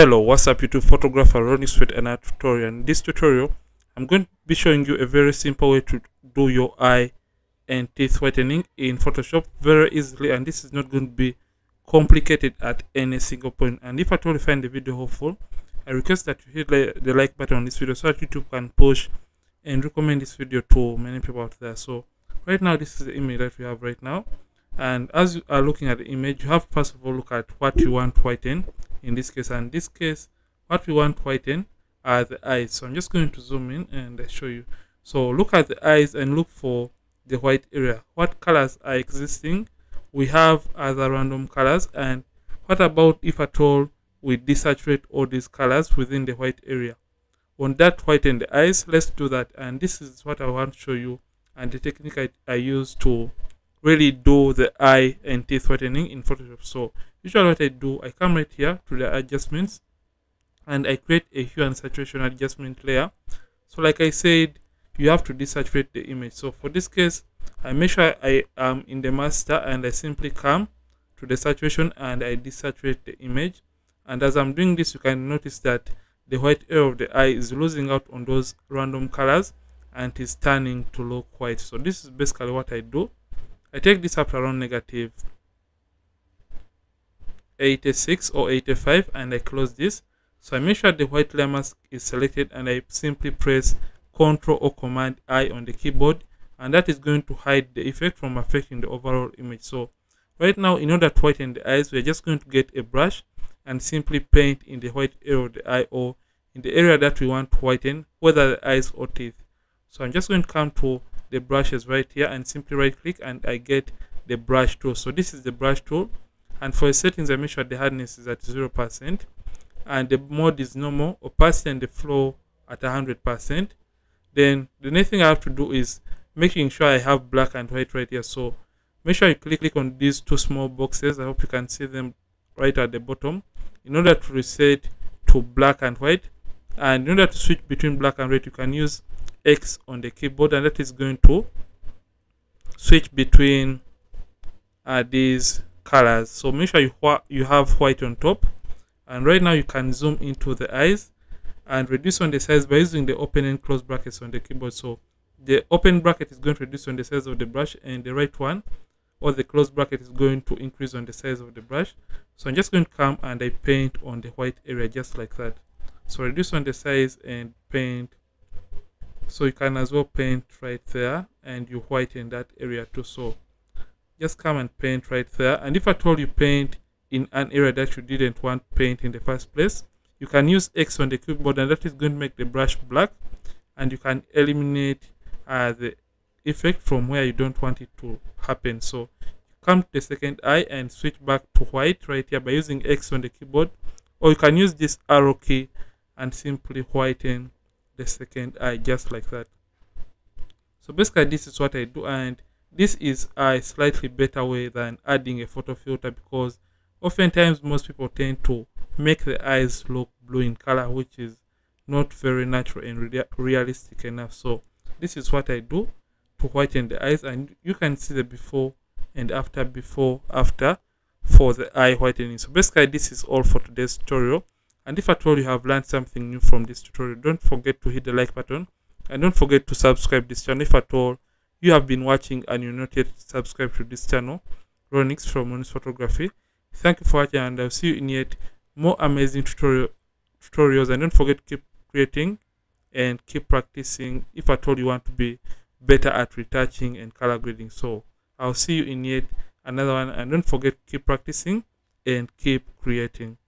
Hello, what's up YouTube? Photographer Ronnie Sweet and our tutorial. In this tutorial I'm going to be showing you a very simple way to do your eye and teeth whitening in Photoshop very easily, and this is not going to be complicated at any single point. And if at all you find the video helpful, I request that you hit the like button on this video so that YouTube can push and recommend this video to many people out there. So right now this is the image that we have right now, and as you are looking at the image you have first of all look at what you want to whiten. In this case, what we want to whiten are the eyes. So I'm just going to zoom in and show you. So look at the eyes and look for the white area. What colors are existing? We have other random colors. And what about if at all we desaturate all these colors within the white area? On that whiten the eyes, let's do that. And this is what I want to show you, and the technique I use to really do the eye and teeth whitening in Photoshop. So usually what I do, I come right here to the adjustments and I create a hue and saturation adjustment layer. So like I said, you have to desaturate the image. So for this case, I make sure I am in the master and I simply come to the saturation and I desaturate the image. And as I'm doing this, you can notice that the white area of the eye is losing out on those random colors and is turning to look white. So this is basically what I do. I take this up around negative 86 or 85 and I close this. So I make sure the white layer mask is selected and I simply press Ctrl or Command I on the keyboard, and that is going to hide the effect from affecting the overall image. So right now, in order to whiten the eyes, we are just going to get a brush and simply paint in the white area of the eye or in the area that we want to whiten, whether the eyes or teeth. So I'm just going to come to the brushes right here and simply right click and I get the brush tool. So this is the brush tool, and for settings I make sure the hardness is at 0% and the mode is normal, opacity and the flow at 100%. Then the next thing I have to do is making sure I have black and white right here. So make sure you click on these two small boxes. I hope you can see them right at the bottom, in order to reset to black and white. And in order to switch between black and white, you can use X on the keyboard, and that is going to switch between these colors. So make sure you have white on top. And right now you can zoom into the eyes and reduce on the size by using the open and close brackets on the keyboard. So the open bracket is going to reduce on the size of the brush, and the right one or the close bracket is going to increase on the size of the brush. So I'm just going to come and I paint on the white area just like that. So reduce on the size and paint. So you can as well paint right there and you whiten that area too. So just come and paint right there. And if at all you paint in an area that you didn't want to paint in the first place, you can use X on the keyboard, and that is going to make the brush black, and you can eliminate the effect from where you don't want it to happen. So come to the second eye and switch back to white right here by using X on the keyboard, or you can use this arrow key and simply whiten the second eye just like that. So basically this is what I do, and this is a slightly better way than adding a photo filter, because oftentimes most people tend to make the eyes look blue in color, which is not very natural and realistic enough. So this is what I do to whiten the eyes, and you can see the before and after for the eye whitening. So basically this is all for today's tutorial. And if at all you have learned something new from this tutorial, don't forget to hit the like button and don't forget to subscribe this channel. If at all you have been watching and you're not yet subscribed to this channel, Ronnix from Ronnix Photography. Thank you for watching, and I'll see you in yet more amazing tutorials. And don't forget to keep creating and keep practicing if at all you want to be better at retouching and color grading. So I'll see you in yet another one, and don't forget to keep practicing and keep creating.